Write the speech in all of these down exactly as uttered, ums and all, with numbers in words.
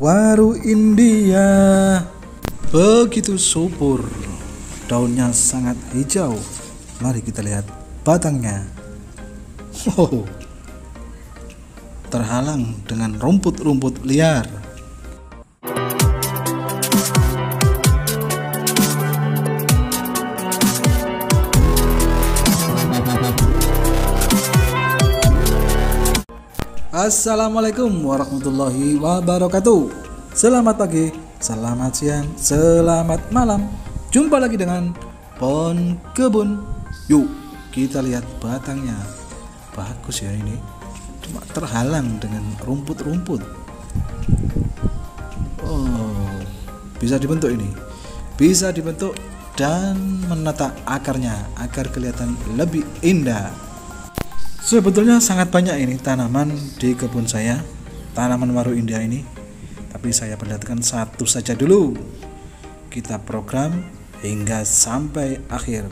waru India begitu subur, daunnya sangat hijau. Mari kita lihat batangnya. Wow, terhalang dengan rumput-rumput liar. Assalamualaikum warahmatullahi wabarakatuh. Selamat pagi, selamat siang, selamat malam. Jumpa lagi dengan Pon Kebun. Yuk kita lihat batangnya. Bagus ya ini, cuma terhalang dengan rumput-rumput. Oh, bisa dibentuk ini, bisa dibentuk dan menata akarnya agar kelihatan lebih indah. Sebetulnya sangat banyak ini tanaman di kebun saya, tanaman waru India ini, tapi saya perlihatkan satu saja dulu. Kita program hingga sampai akhir.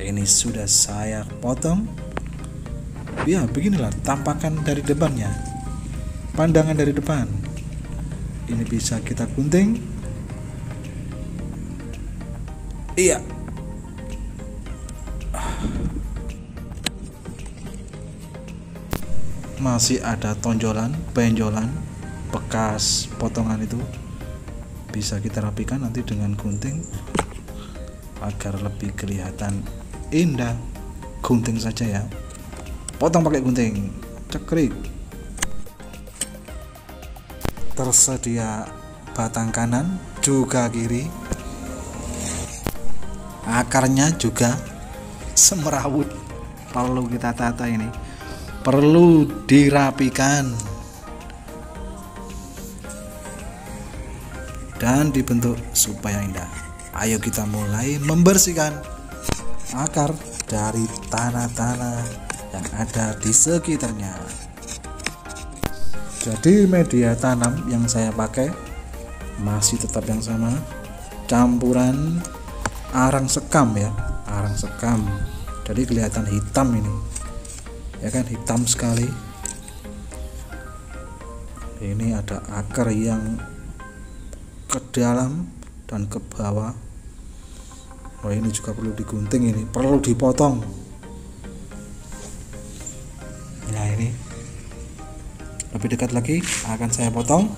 Ini sudah saya potong. Ya, beginilah tampakan dari depannya, pandangan dari depan. Ini bisa kita gunting. Iya. Masih ada tonjolan, benjolan, bekas potongan itu bisa kita rapikan nanti dengan gunting agar lebih kelihatan indah. Gunting saja ya, potong pakai gunting, cekrik. Tersedia batang kanan juga kiri, akarnya juga semrawut. Perlu kita tata ini, perlu dirapikan dan dibentuk supaya indah. Ayo kita mulai membersihkan akar dari tanah-tanah yang ada di sekitarnya. Jadi media tanam yang saya pakai masih tetap yang sama, campuran arang sekam ya, arang sekam. Jadi kelihatan hitam ini ya kan, hitam sekali. Ini ada akar yang ke dalam dan ke bawah. Oh, ini juga perlu digunting, ini perlu dipotong. Nah ini lebih dekat lagi akan saya potong.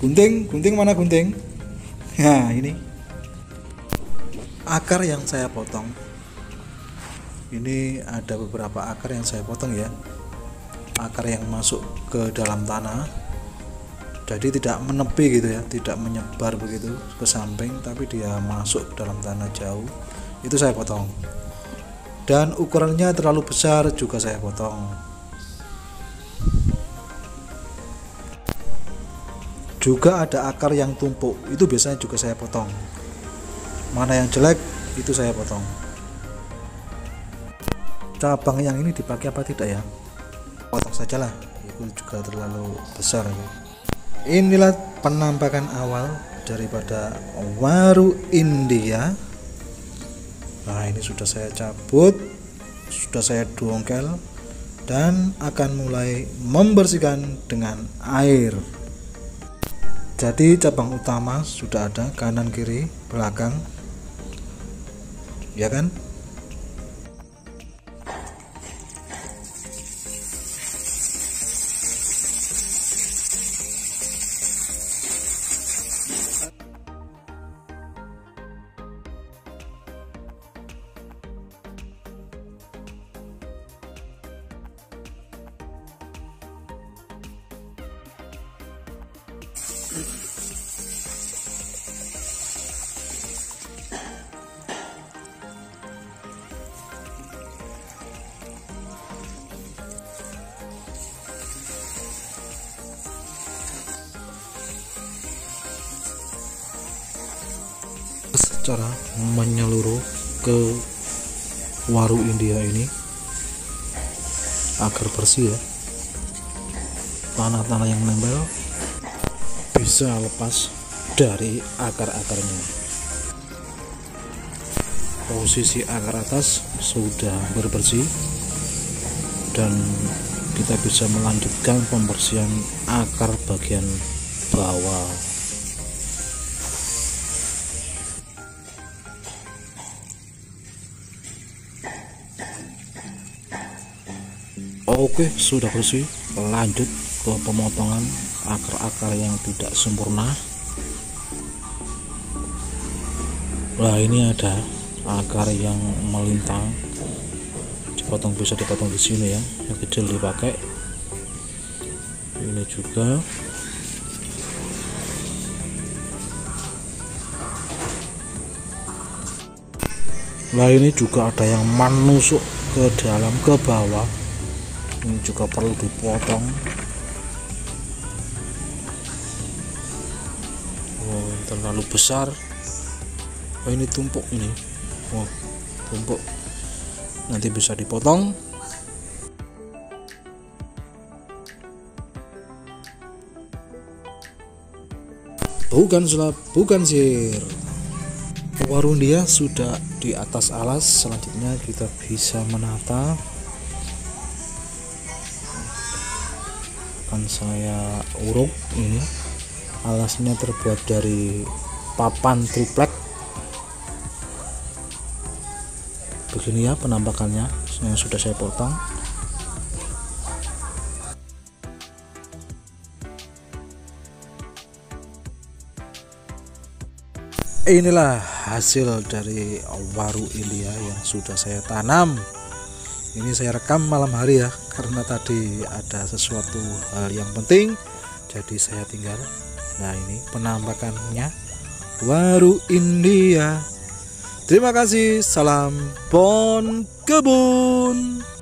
Gunting, gunting mana gunting? Nah ini akar yang saya potong. Ini ada beberapa akar yang saya potong ya, akar yang masuk ke dalam tanah, jadi tidak menepi gitu ya, tidak menyebar begitu ke samping, tapi dia masuk ke dalam tanah jauh. Itu saya potong, dan ukurannya terlalu besar juga saya potong. Juga ada akar yang tumpuk, itu biasanya juga saya potong. Mana yang jelek itu saya potong. Cabang yang ini dipakai apa tidak ya, potong sajalah, itu juga terlalu besar ya. Inilah penampakan awal daripada waru India. Nah ini sudah saya cabut, sudah saya dongkel, dan akan mulai membersihkan dengan air. Jadi cabang utama sudah ada, kanan kiri belakang ya kan. Secara menyeluruh ke waru India ini agar bersih ya, tanah-tanah yang nempel bisa lepas dari akar-akarnya. Posisi akar atas sudah berbersih dan kita bisa melanjutkan pembersihan akar bagian bawah. Oke, sudah bersih. Lanjut ke pemotongan akar-akar yang tidak sempurna. Nah, ini ada akar yang melintang, dipotong, bisa dipotong di sini ya, yang kecil dipakai. Ini juga nah ini juga ada yang menusuk ke dalam, ke bawah. Ini juga perlu dipotong. Oh, terlalu besar. Oh, ini tumpuk ini. Oh, tumpuk. Nanti bisa dipotong. Bukan sulap, bukan sihir. Warundia sudah di atas alas. Selanjutnya kita bisa menata. Akan saya uruk ini. Alasnya terbuat dari papan triplek. Begini ya penampakannya yang sudah saya potong. Inilah hasil dari waru Ilya yang sudah saya tanam. Ini saya rekam malam hari ya, karena tadi ada sesuatu hal yang penting jadi saya tinggal. Nah, ini penampakannya waru Ilya. Terima kasih, salam bon kebun.